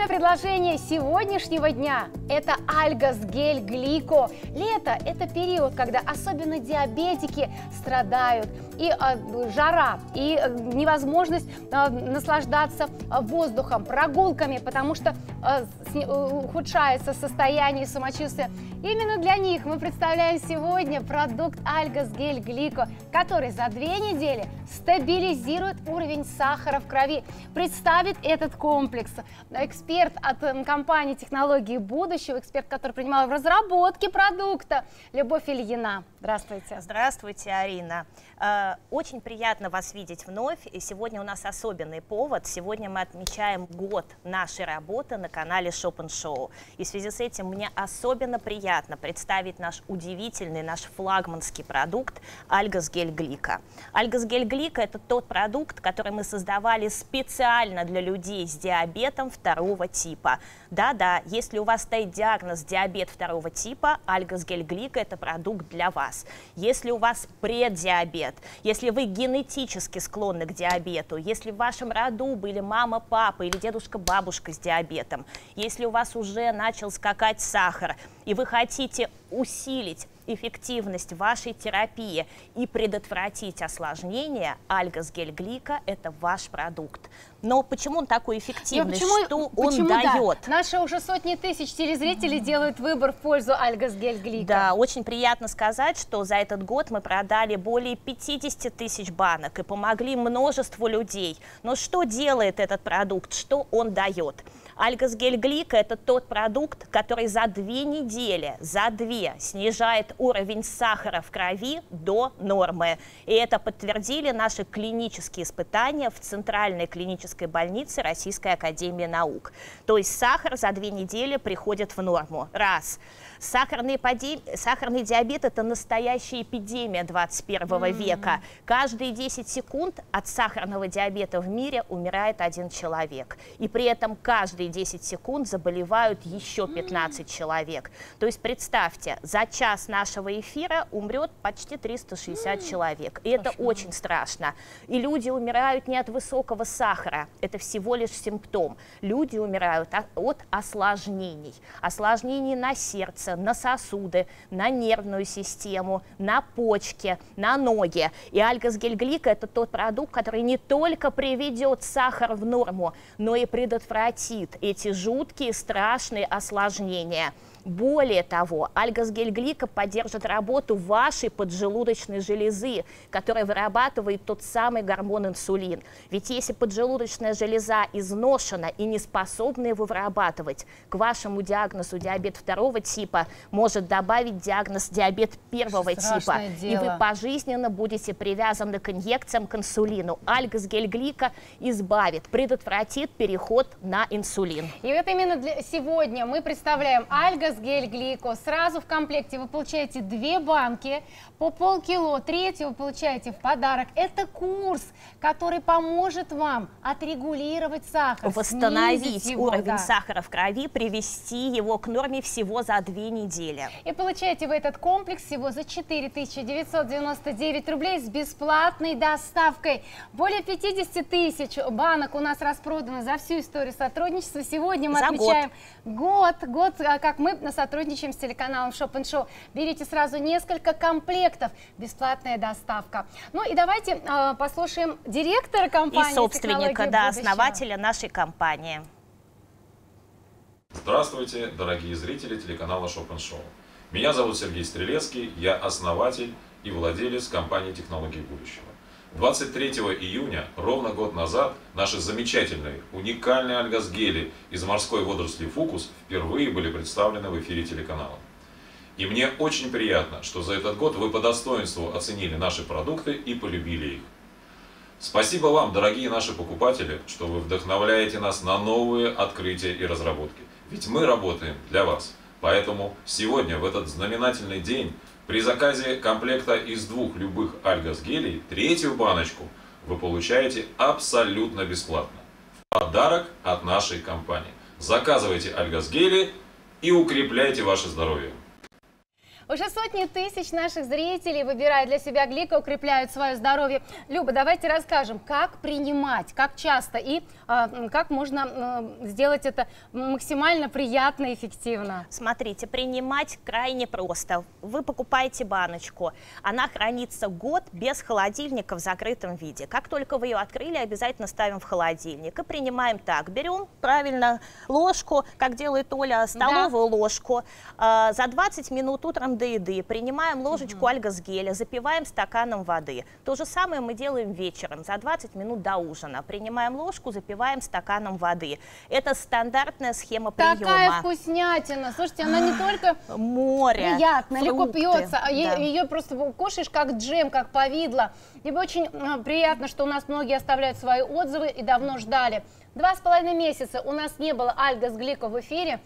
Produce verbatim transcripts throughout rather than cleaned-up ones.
Актуальное предложение сегодняшнего дня – это Algasgel Glyco. Лето – это период, когда особенно диабетики страдают. И э, жара, и э, невозможность э, наслаждаться э, воздухом, прогулками, потому что э, сни, э, ухудшается состояние и самочувствие. Именно для них мы представляем сегодня продукт Algasgel Glyco, который за две недели стабилизирует уровень сахара в крови. Представит этот комплекс эксперт от компании «Технологии будущего», эксперт, который принимал в разработке продукта, Любовь Ильина. Здравствуйте. Здравствуйте, Арина. Очень приятно вас видеть вновь. И сегодня у нас особенный повод. Сегодня мы отмечаем год нашей работы на канале Shop and Show. И в связи с этим мне особенно приятно представить наш удивительный, наш флагманский продукт Algasgel Glyco. Algasgel Glyco – это тот продукт, который мы создавали специально для людей с диабетом второго типа. Да-да, если у вас стоит диагноз диабет второго типа, Algasgel Glyco – это продукт для вас. Если у вас преддиабет, если вы генетически склонны к диабету, если в вашем роду были мама, папа или дедушка-бабушка с диабетом, если у вас уже начал скакать сахар, и вы хотите усилить эффективность вашей терапии и предотвратить осложнения, Algasgel Glyco – это ваш продукт. Но почему он такой эффективный? Почему, что он почему, дает? Да. Наши уже сотни тысяч телезрителей mm-hmm. делают выбор в пользу Algasgel Glyco. Да, очень приятно сказать, что за этот год мы продали более пятидесяти тысяч банок и помогли множеству людей. Но что делает этот продукт? Что он дает? Algasgel Glyco – это тот продукт, который за две недели, за две, снижает уровень сахара в крови до нормы. И это подтвердили наши клинические испытания в Центральной клинической больнице Российской академии наук. То есть сахар за две недели приходит в норму. Раз. Сахарный, поди... Сахарный диабет – это настоящая эпидемия двадцать первого века. Каждые десять секунд от сахарного диабета в мире умирает один человек. И при этом каждые десять секунд заболевают еще пятнадцать человек. То есть представьте, за час нашего эфира умрет почти триста шестьдесят человек. И это очень страшно. И люди умирают не от высокого сахара. Это всего лишь симптом. Люди умирают от осложнений. Осложнений на сердце, на сосуды, на нервную систему, на почки, на ноги. И Algasgel Glyco – это тот продукт, который не только приведет сахар в норму, но и предотвратит эти жуткие, страшные осложнения. Более того, Algasgel Glyco поддержит работу вашей поджелудочной железы, которая вырабатывает тот самый гормон инсулин. Ведь если поджелудочная железа изношена и не способна его вырабатывать, к вашему диагнозу диабет второго типа может добавить диагноз диабет первого типа. И вы пожизненно будете привязаны к инъекциям, к инсулину. Algasgel Glyco избавит, предотвратит переход на инсулин. И вот именно для... сегодня мы представляем Algasgel Algasgel Glyco. Сразу в комплекте вы получаете две банки по полкило, третью вы получаете в подарок. Это курс, который поможет вам отрегулировать сахар, восстановить его, уровень да. сахара в крови, привести его к норме всего за две недели. И получаете вы этот комплекс всего за четыре тысячи девятьсот девяносто девять рублей с бесплатной доставкой. Более пятидесяти тысяч банок у нас распродано за всю историю сотрудничества. Сегодня мы за отмечаем год, год, как мы сотрудничаем с телеканалом Shop and Show. Берите сразу несколько комплектов. Бесплатная доставка. Ну и давайте э, послушаем директора компании. И собственника, да, основателя нашей компании. Здравствуйте, дорогие зрители телеканала Shop and Show. Меня зовут Сергей Стрелецкий. Я основатель и владелец компании «Технологии будущего». двадцать третьего июня, ровно год назад, наши замечательные, уникальные альгасгели из морской водоросли «Фукус» впервые были представлены в эфире телеканала. И мне очень приятно, что за этот год вы по достоинству оценили наши продукты и полюбили их. Спасибо вам, дорогие наши покупатели, что вы вдохновляете нас на новые открытия и разработки. Ведь мы работаем для вас. Поэтому сегодня, в этот знаменательный день, при заказе комплекта из двух любых Algasgel, третью баночку вы получаете абсолютно бесплатно. В подарок от нашей компании. Заказывайте Algasgel и укрепляйте ваше здоровье. Уже сотни тысяч наших зрителей, выбирая для себя глико, укрепляют свое здоровье. Люба, давайте расскажем, как принимать, как часто и э, как можно э, сделать это максимально приятно и эффективно. Смотрите, принимать крайне просто. Вы покупаете баночку, она хранится год без холодильника в закрытом виде. Как только вы ее открыли, обязательно ставим в холодильник и принимаем так. Берем правильно ложку, как делает Оля, столовую да. ложку. Э, за двадцать минут утром до еды принимаем ложечку угу. Альгасгеля, запиваем стаканом воды. То же самое мы делаем вечером, за двадцать минут до ужина. Принимаем ложку, запиваем стаканом воды. Это стандартная схема приема. Такая вкуснятина. Слушайте, она не только море, приятно, легко пьется, а да. ее просто кушаешь как джем, как повидло. И очень приятно, что у нас многие оставляют свои отзывы и давно ждали. Два с половиной месяца у нас не было Algasgel Glyco в эфире.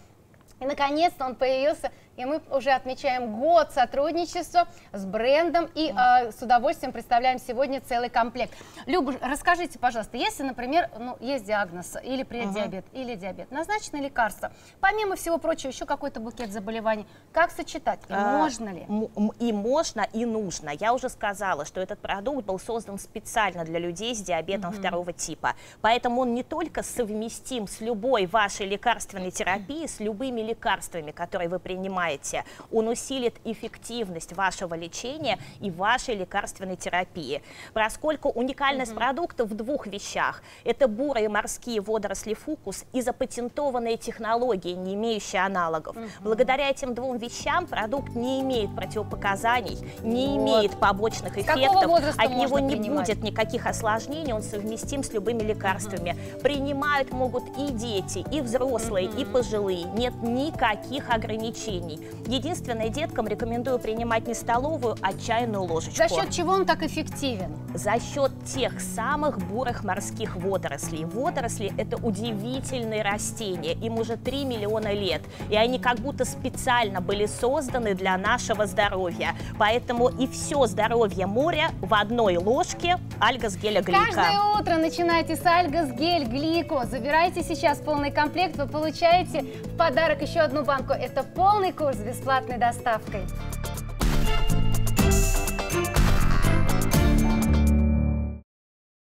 И наконец-то он появился, и мы уже отмечаем год сотрудничества с брендом и э, с удовольствием представляем сегодня целый комплект. Люба, расскажите, пожалуйста, если, например, ну, есть диагноз или преддиабет, ага. или диабет, назначено лекарство, помимо всего прочего, еще какой-то букет заболеваний, как сочетать, и а, можно ли? И можно, и нужно. Я уже сказала, что этот продукт был создан специально для людей с диабетом угу. второго типа, поэтому он не только совместим с любой вашей лекарственной терапией, с любыми лекарствами, которые вы принимаете, он усилит эффективность вашего лечения и вашей лекарственной терапии. Поскольку уникальность Mm-hmm. продукта в двух вещах. Это бурые морские водоросли фукус и запатентованные технологии, не имеющие аналогов. Mm-hmm. Благодаря этим двум вещам продукт не имеет противопоказаний, не Вот. имеет побочных эффектов, от него не принимать? будет никаких осложнений, он совместим с любыми лекарствами. Mm-hmm. Принимают могут и дети, и взрослые, Mm-hmm. и пожилые. Нет никаких ограничений. Единственное, деткам рекомендую принимать не столовую, а чайную ложечку. За счет чего он так эффективен? За счет тех самых бурых морских водорослей. Водоросли – это удивительные растения, им уже три миллиона лет, и они как будто специально были созданы для нашего здоровья. Поэтому и все здоровье моря в одной ложке Algasgel Glyco. Каждое утро начинайте с Algasgel Glyco. Забирайте сейчас полный комплект, вы получаете в подарок еще одну банку. Это полный курс с бесплатной доставкой.